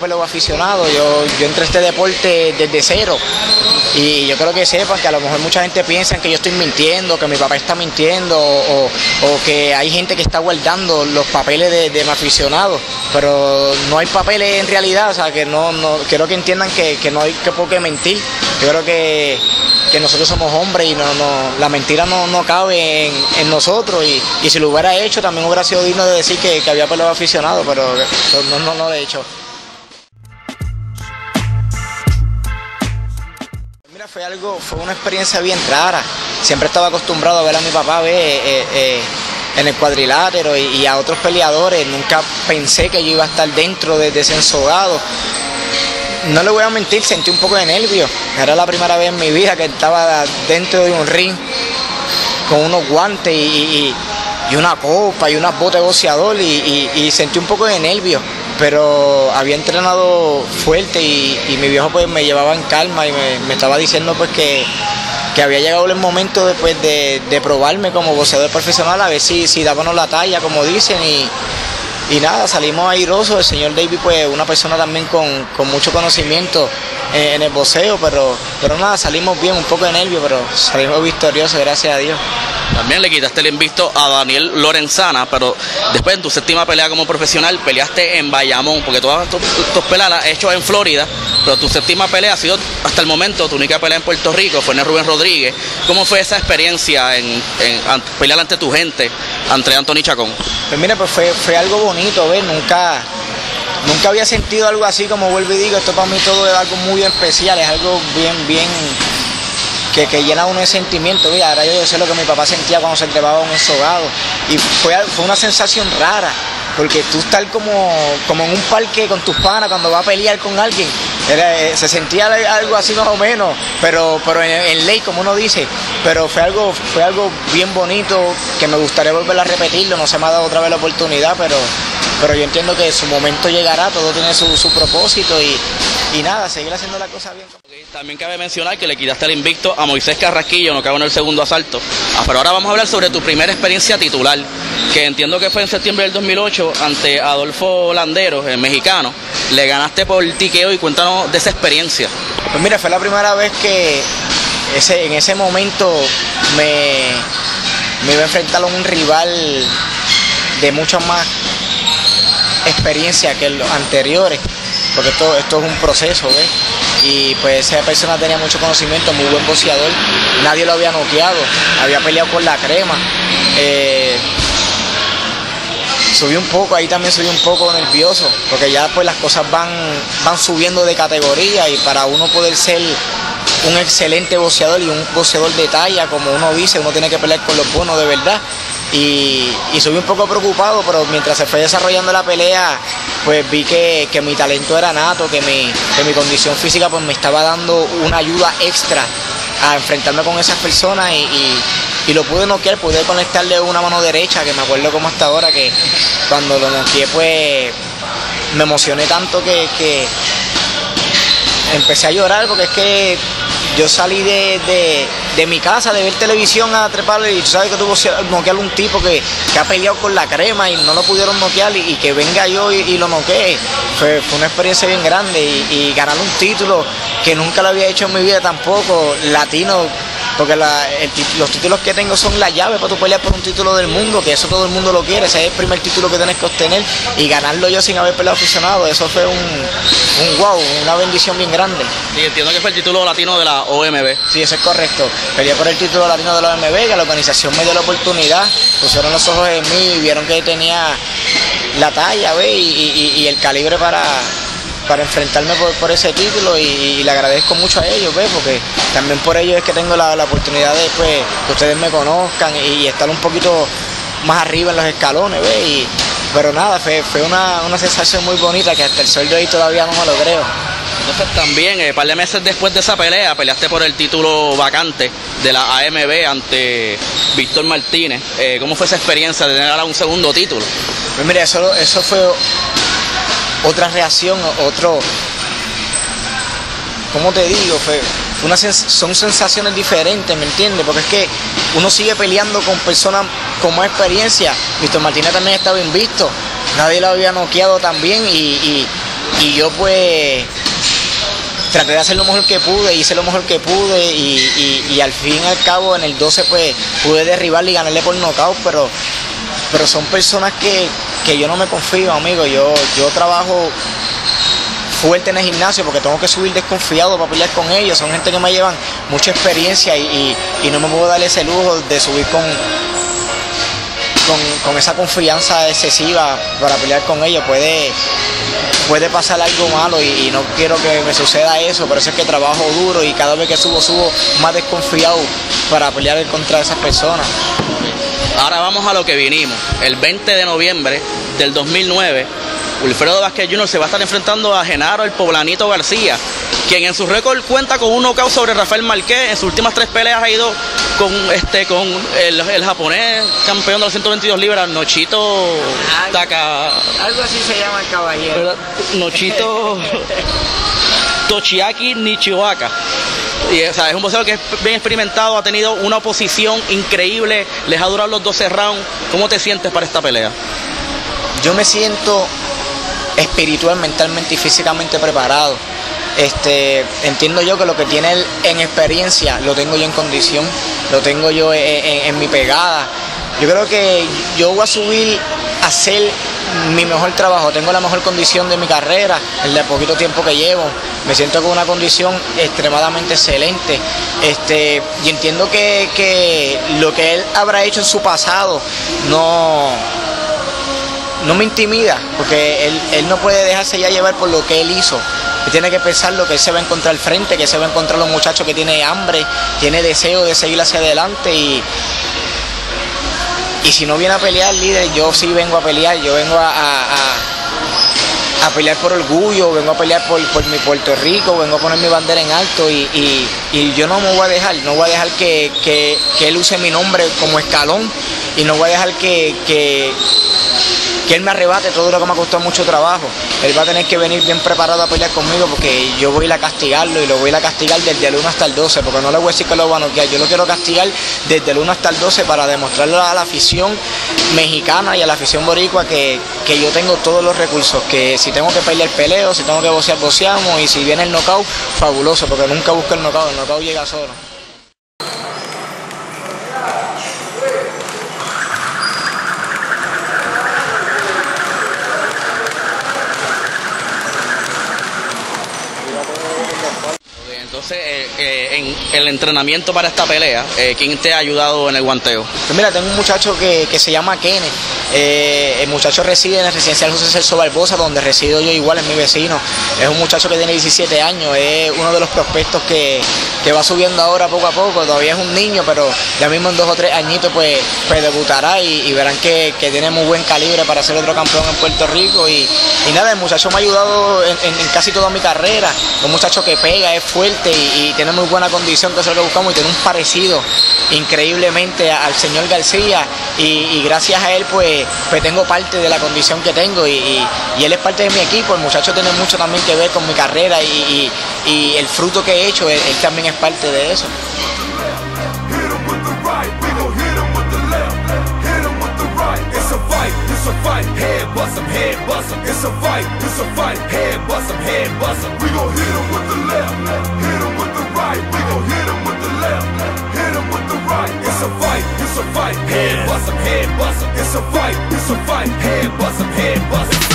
para los aficionados. Yo entré a este deporte desde cero y yo creo que sepan que a lo mejor mucha gente piensa que yo estoy mintiendo, que mi papá está mintiendo o que hay gente que está guardando los papeles de mi aficionado, pero no hay papeles en realidad. O sea, que no quiero que entiendan que no hay que por qué mentir. Yo creo que nosotros somos hombres y la mentira no cabe en nosotros, y si lo hubiera hecho también hubiera sido digno de decir que había peleado aficionado, pero no lo he hecho. Mira, fue una experiencia bien rara. Siempre estaba acostumbrado a ver a mi papá en el cuadrilátero y a otros peleadores. Nunca pensé que yo iba a estar dentro de ese ensodado. No le voy a mentir, sentí un poco de nervio. Era la primera vez en mi vida que estaba dentro de un ring con unos guantes y una copa y unas botas de boxeador y sentí un poco de nervio. Pero había entrenado fuerte y mi viejo pues me llevaba en calma y me estaba diciendo pues que había llegado el momento después de probarme como boxeador profesional, a ver si dábamos la talla, como dicen. Y nada, salimos airosos. El señor David, pues una persona también con mucho conocimiento en el boxeo, pero nada, salimos bien, un poco de nervio, pero salimos victoriosos, gracias a Dios. También le quitaste el invicto a Daniel Lorenzana, pero después en tu séptima pelea como profesional peleaste en Bayamón, porque todas tus peleas las has hecho en Florida, pero tu séptima pelea ha sido hasta el momento tu única pelea en Puerto Rico, fue en el Rubén Rodríguez. ¿Cómo fue esa experiencia en pelear ante tu gente, ante Anthony Chacón? Pues mira, pues fue algo bonito, ¿ves? Nunca había sentido algo así, como vuelvo y digo. Esto para mí todo es algo muy especial, es algo bien que llena uno de sentimientos, ¿ves? Ahora yo sé lo que mi papá sentía cuando se trepaba un ensogado, y fue una sensación rara, porque tú estar como en un parque con tus panas cuando vas a pelear con alguien. Se sentía algo así más o menos, pero en ley, como uno dice. Pero fue algo bien bonito, que me gustaría volver a repetirlo. No se me ha dado otra vez la oportunidad, pero yo entiendo que su momento llegará. Todo tiene su propósito y nada, seguir haciendo la cosa bien. También cabe mencionar que le quitaste el invicto a Moisés Carrasquillo, no cago en el segundo asalto. Pero ahora vamos a hablar sobre tu primera experiencia titular, que entiendo que fue en septiembre del 2008 ante Adolfo Landeros, el mexicano. Le ganaste por tiqueo, y cuéntanos de esa experiencia. Pues mira, fue la primera vez que en ese momento me iba a enfrentar a un rival de mucha más experiencia que los anteriores, porque esto es un proceso, ¿ves? Y pues esa persona tenía mucho conocimiento, muy buen boxeador, nadie lo había noqueado, había peleado con la crema. Subí un poco, ahí también subí un poco nervioso, porque ya pues las cosas van subiendo de categoría, y para uno poder ser un excelente boxeador y un boxeador de talla, como uno dice, uno tiene que pelear con los buenos de verdad. Y subí un poco preocupado, pero mientras se fue desarrollando la pelea, pues vi que mi talento era nato, que mi condición física pues me estaba dando una ayuda extra a enfrentarme con esas personas, y lo pude noquear, pude conectarle una mano derecha, que me acuerdo como hasta ahora, que cuando lo noqueé pues me emocioné tanto que empecé a llorar, porque es que yo salí de mi casa, de ver televisión, a treparle, y tú sabes que tuvo que noquear un tipo que ha peleado con la crema y no lo pudieron noquear, y que venga yo y lo noquee. Fue una experiencia bien grande, y ganar un título que nunca lo había hecho en mi vida tampoco, latino, porque los títulos que tengo son la llave para tu pelear por un título del mundo, que eso todo el mundo lo quiere. Ese es el primer título que tienes que obtener, y ganarlo yo sin haber peleado aficionado, eso fue un wow, una bendición bien grande. Sí, entiendo que fue el título latino de la OMB. Sí, eso es correcto, peleé por el título latino de la OMB, que la organización me dio la oportunidad, pusieron los ojos en mí y vieron que tenía la talla, ¿ves? Y el calibre para enfrentarme por ese título, y le agradezco mucho a ellos, ¿ves? Porque también por ellos es que tengo la oportunidad de pues, que ustedes me conozcan y estar un poquito más arriba en los escalones, ¿ves? Pero nada, fue una sensación muy bonita, que hasta el sol de hoy todavía no me lo creo. Entonces también, un par de meses después de esa pelea, peleaste por el título vacante de la AMB ante Víctor Martínez. ¿Cómo fue esa experiencia de tener ahora un segundo título? Pues mira, eso fue otra reacción, ¿cómo te digo? Son sensaciones diferentes, ¿me entiendes? Porque es que uno sigue peleando con personas con más experiencia. Víctor Martínez también estaba invicto, nadie lo había noqueado también, y yo pues traté de hacer lo mejor que pude, hice lo mejor que pude y al fin y al cabo en el 12 pues pude derribarle y ganarle por nocaut, pero son personas que yo no me confío, amigo. Yo trabajo fuerte en el gimnasio porque tengo que subir desconfiado para pelear con ellos. Son gente que me llevan mucha experiencia y no me puedo dar ese lujo de subir con esa confianza excesiva para pelear con ellos. Puede pasar algo malo y no quiero que me suceda eso, por eso es que trabajo duro y cada vez que subo más desconfiado para pelear contra esas personas. Ahora vamos a lo que vinimos. El 20 de noviembre del 2009, Wilfredo Vázquez Jr. se va a estar enfrentando a Genaro El Poblanito García, quien en su récord cuenta con un knockout sobre Rafael Marqués. En sus últimas 3 peleas ha ido con el japonés campeón de los 122 libras, Nochito Taka. Algo así se llama el caballero. ¿Verdad? Nochito Toshiaki Nichiwaka. Y, o sea, es un boxeador que es bien experimentado, ha tenido una oposición increíble, les ha durado los 12 rounds. ¿Cómo te sientes para esta pelea? Yo me siento espiritual, mentalmente y físicamente preparado. Entiendo yo que lo que tiene él en experiencia lo tengo yo en condición, lo tengo yo en mi pegada. Yo creo que yo voy a subir a hacer mi mejor trabajo, tengo la mejor condición de mi carrera, el de poquito tiempo que llevo. Me siento con una condición extremadamente excelente, y entiendo que lo que él habrá hecho en su pasado no me intimida, porque él no puede dejarse ya llevar por lo que él hizo. Él tiene que pensar lo que él se va a encontrar al frente, que se va a encontrar los muchachos que tiene hambre, tiene deseo de seguir hacia adelante y si no viene a pelear, líder, yo sí vengo a pelear, yo vengo a pelear por orgullo, vengo a pelear por mi Puerto Rico, vengo a poner mi bandera en alto y yo no me voy a dejar, no voy a dejar que él use mi nombre como escalón y no voy a dejar que él me arrebate todo lo que me ha costado mucho trabajo. Él va a tener que venir bien preparado a pelear conmigo porque yo voy a ir a castigarlo y lo voy a ir a castigar desde el 1 hasta el 12, porque no le voy a decir que lo van a noquear, yo lo quiero castigar desde el 1 hasta el 12 para demostrarle a la afición mexicana y a la afición boricua que yo tengo todos los recursos, que si tengo que pelear, peleo, si tengo que boxear, boxeamos, y si viene el knockout, fabuloso, porque nunca busco el knockout llega solo. En el entrenamiento para esta pelea, ¿quién te ha ayudado en el guanteo? Pues mira, tengo un muchacho que se llama Kenneth. El muchacho reside en el residencial José Celso Barbosa, donde resido yo, igual es mi vecino. Es un muchacho que tiene 17 años, es uno de los prospectos que va subiendo ahora poco a poco. Todavía es un niño, pero ya mismo en 2 o 3 añitos pues debutará y verán que tiene muy buen calibre para ser otro campeón en Puerto Rico. Y nada, el muchacho me ha ayudado en casi toda mi carrera. Un muchacho que pega, es fuerte y tiene muy buena condición, que es lo que buscamos, y tiene un parecido increíblemente al señor García y gracias a él pues tengo parte de la condición que tengo y él es parte de mi equipo. El muchacho tiene mucho también que ver con mi carrera y el fruto que he hecho, él también es parte de eso. It's a fight, it's a fight, head bust 'em, head bust 'em.